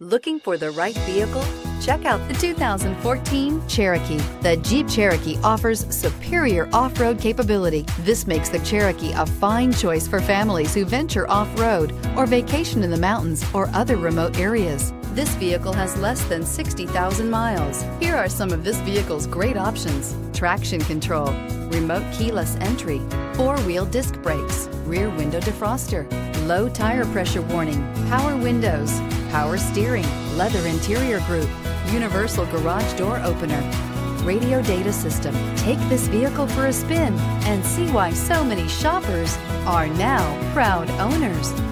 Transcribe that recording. Looking for the right vehicle? Check out the 2014 Cherokee. The Jeep Cherokee offers superior off-road capability. This makes the Cherokee a fine choice for families who venture off-road or vacation in the mountains or other remote areas. This vehicle has less than 60,000 miles. Here are some of this vehicle's great options: traction control, remote keyless entry, four-wheel disc brakes, rear window defroster, low tire pressure warning, power windows, power steering, leather interior group, universal garage door opener, radio data system. Take this vehicle for a spin and see why so many shoppers are now proud owners.